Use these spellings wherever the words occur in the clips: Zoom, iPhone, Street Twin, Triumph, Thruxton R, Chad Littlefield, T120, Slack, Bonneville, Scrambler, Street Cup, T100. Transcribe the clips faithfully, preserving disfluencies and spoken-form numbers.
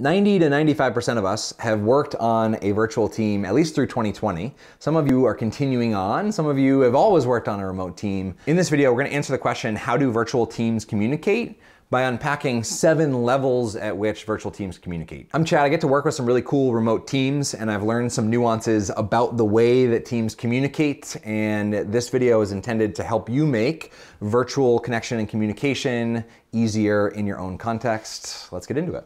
ninety to ninety-five percent of us have worked on a virtual team at least through twenty twenty. Some of you are continuing on. Some of you have always worked on a remote team. In this video, we're gonna answer the question, how do virtual teams communicate? By unpacking seven levels at which virtual teams communicate. I'm Chad, I get to work with some really cool remote teams and I've learned some nuances about the way that teams communicate, and this video is intended to help you make virtual connection and communication easier in your own context. Let's get into it.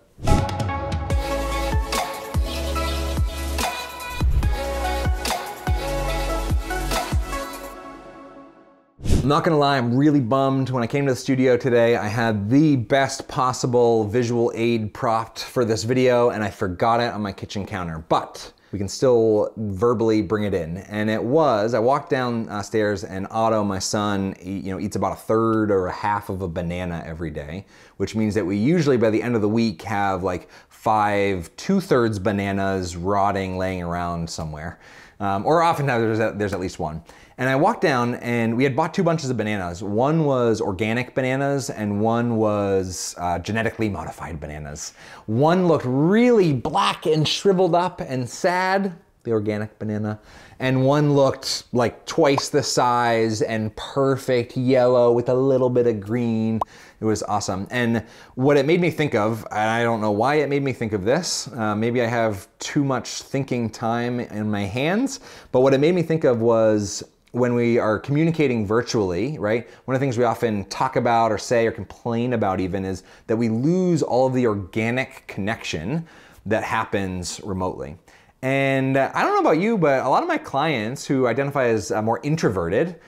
I'm not gonna lie, I'm really bummed. When I came to the studio today, I had the best possible visual aid prompt for this video and I forgot it on my kitchen counter, but we can still verbally bring it in. And it was, I walked downstairs and Otto, my son, you know, eats about a third or a half of a banana every day, which means that we usually by the end of the week have like five two-thirds bananas rotting, laying around somewhere. Um, or oftentimes there's at, there's at least one. And I walked down and we had bought two bunches of bananas. One was organic bananas and one was uh, genetically modified bananas. One looked really black and shriveled up and sad, the organic banana. And one looked like twice the size and perfect yellow with a little bit of green. It was awesome. And what it made me think of, and I don't know why it made me think of this, uh, maybe I have too much thinking time in my hands, but what it made me think of was when we are communicating virtually, right? One of the things we often talk about or say or complain about even is that we lose all of the organic connection that happens remotely. And uh, I don't know about you, but a lot of my clients who identify as uh, more introverted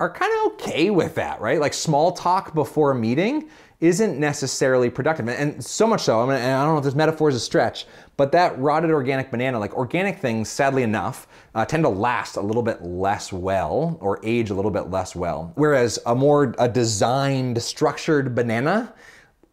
are kind of okay with that, right? Like small talk before a meeting isn't necessarily productive. And so much so, I mean, and I don't know if this metaphor is a stretch, but that rotted organic banana, like organic things, sadly enough, uh, tend to last a little bit less well or age a little bit less well. Whereas a more a designed, structured banana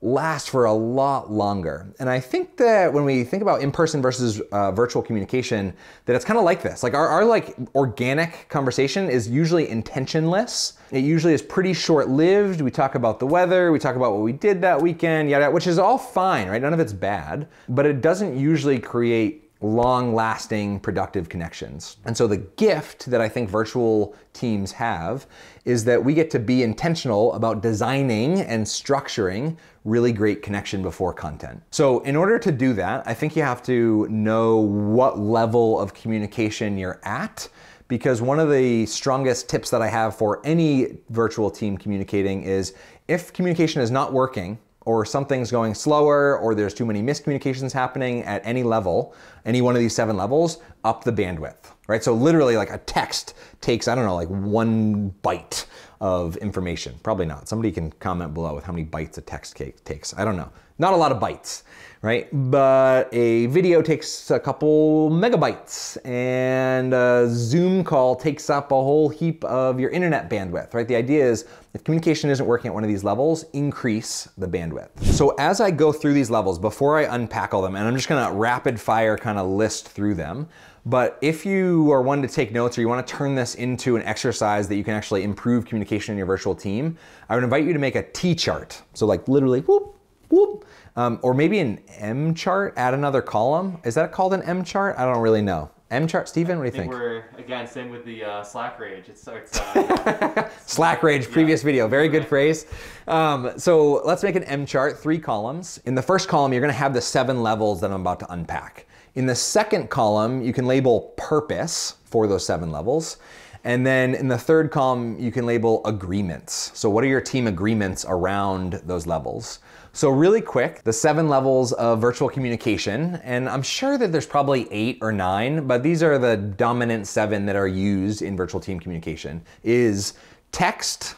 last for a lot longer. And I think that when we think about in-person versus uh, virtual communication, that it's kind of like this. Like our, our like organic conversation is usually intentionless. It usually is pretty short-lived. We talk about the weather, we talk about what we did that weekend, yada, which is all fine, right? None of it's bad, but it doesn't usually create long-lasting, productive connections. And so the gift that I think virtual teams have is that we get to be intentional about designing and structuring really great connection before content. So in order to do that, I think you have to know what level of communication you're at, because one of the strongest tips that I have for any virtual team communicating is if communication is not working, or something's going slower, or there's too many miscommunications happening at any level, any one of these seven levels, up the bandwidth, right? So literally like a text takes, I don't know, like one byte of information. Probably not. Somebody can comment below with how many bytes a text takes. I don't know. Not a lot of bytes, right? But a video takes a couple megabytes and a Zoom call takes up a whole heap of your internet bandwidth, right? The idea is if communication isn't working at one of these levels, increase the bandwidth. So as I go through these levels, before I unpack all them, and I'm just gonna rapid fire kind of list through them, but if you are one to take notes or you wanna turn this into an exercise that you can actually improve communication in your virtual team, I would invite you to make a T-chart. So like literally, whoop, whoop. Um, or maybe an M chart, add another column. Is that called an M chart? I don't really know. M chart, Steven, what do you think? I think we're, again, same with the uh, Slack rage. It's, it's, uh, Slack rage, previous yeah. video, very good phrase. Um, so let's make an M chart, three columns. In the first column, you're gonna have the seven levels that I'm about to unpack. In the second column, you can label purpose for those seven levels. And then in the third column, you can label agreements. So what are your team agreements around those levels? So really quick, the seven levels of virtual communication, and I'm sure that there's probably eight or nine, but these are the dominant seven that are used in virtual team communication, is text,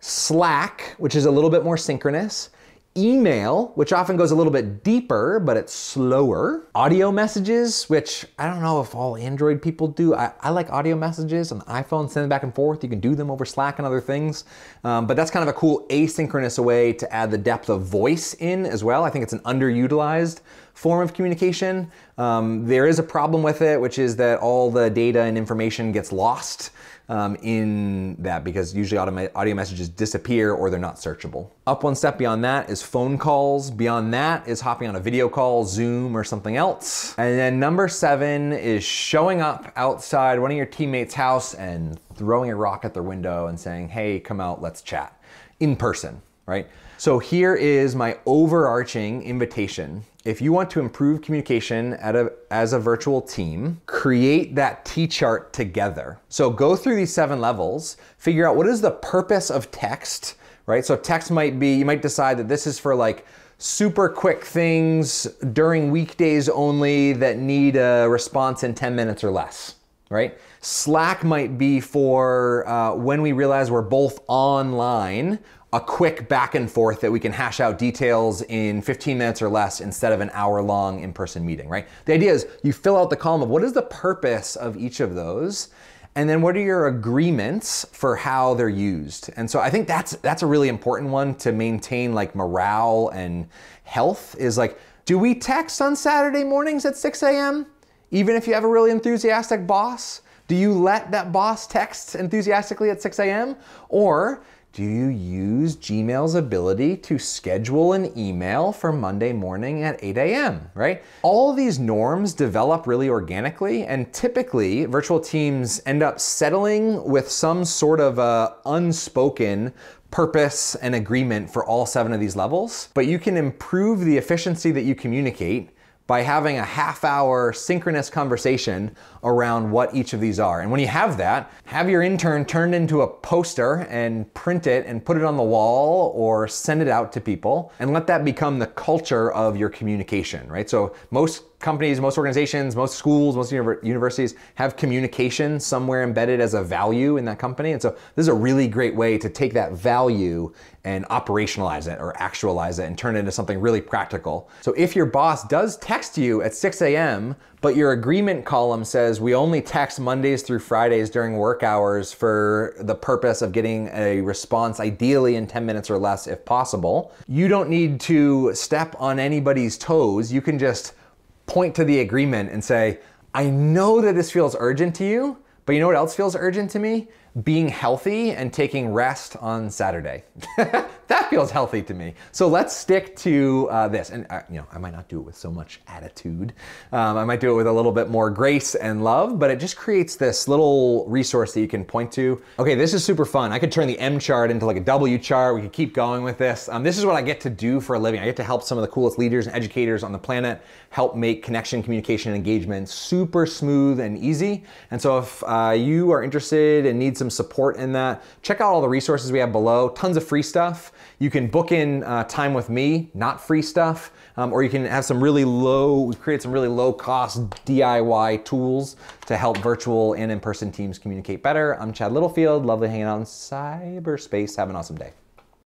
Slack, which is a little bit more synchronous, email, which often goes a little bit deeper, but it's slower. Audio messages, which I don't know if all Android people do. I, I like audio messages on the iPhone, send them back and forth. You can do them over Slack and other things. Um, but that's kind of a cool asynchronous way to add the depth of voice in as well. I think it's an underutilized form of communication. Um, there is a problem with it, which is that all the data and information gets lost um, in that, because usually audio, audio messages disappear or they're not searchable. Up one step beyond that is phone calls. Beyond that is hopping on a video call, Zoom or something else. And then number seven is showing up outside one of your teammates' house and throwing a rock at their window and saying, hey, come out, let's chat in person, right? So here is my overarching invitation. If you want to improve communication at a, as a virtual team, create that T-chart together. So go through these seven levels, figure out what is the purpose of text, right? So text might be, you might decide that this is for like super quick things during weekdays only that need a response in ten minutes or less, right? Slack might be for uh, when we realize we're both online, a quick back and forth that we can hash out details in fifteen minutes or less instead of an hour long in-person meeting, right? The idea is you fill out the column of what is the purpose of each of those, and then what are your agreements for how they're used? And so I think that's, that's a really important one to maintain like morale and health is like, do we text on Saturday mornings at six A M? Even if you have a really enthusiastic boss, do you let that boss text enthusiastically at six A M? Or do you use Gmail's ability to schedule an email for Monday morning at eight A M, right? All these norms develop really organically, and typically virtual teams end up settling with some sort of a unspoken purpose and agreement for all seven of these levels. But you can improve the efficiency that you communicate by having a half hour synchronous conversation around what each of these are. And when you have that, have your intern turned into a poster and print it and put it on the wall or send it out to people and let that become the culture of your communication, right? So most companies, most organizations, most schools, most universities have communication somewhere embedded as a value in that company. And so this is a really great way to take that value and operationalize it or actualize it and turn it into something really practical. So if your boss does text you at six A M, but your agreement column says we only text Mondays through Fridays during work hours for the purpose of getting a response, ideally in ten minutes or less if possible, you don't need to step on anybody's toes. You can just point to the agreement and say, I know that this feels urgent to you, but you know what else feels urgent to me? Being healthy and taking rest on Saturday. That feels healthy to me. So let's stick to uh, this. And uh, you know, I might not do it with so much attitude. Um, I might do it with a little bit more grace and love, but it just creates this little resource that you can point to. Okay, this is super fun. I could turn the M chart into like a W chart. We could keep going with this. Um, this is what I get to do for a living. I get to help some of the coolest leaders and educators on the planet, help make connection, communication, and engagement super smooth and easy. And so if uh, you are interested and need some support in that, check out all the resources we have below. Tons of free stuff. You can book in uh, time with me, not free stuff, um, or you can have some really low, we've created some really low cost D I Y tools to help virtual and in-person teams communicate better. I'm Chad Littlefield, lovely hanging out in cyberspace. Have an awesome day.